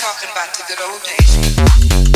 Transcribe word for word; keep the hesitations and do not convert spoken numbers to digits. talking about the good old days.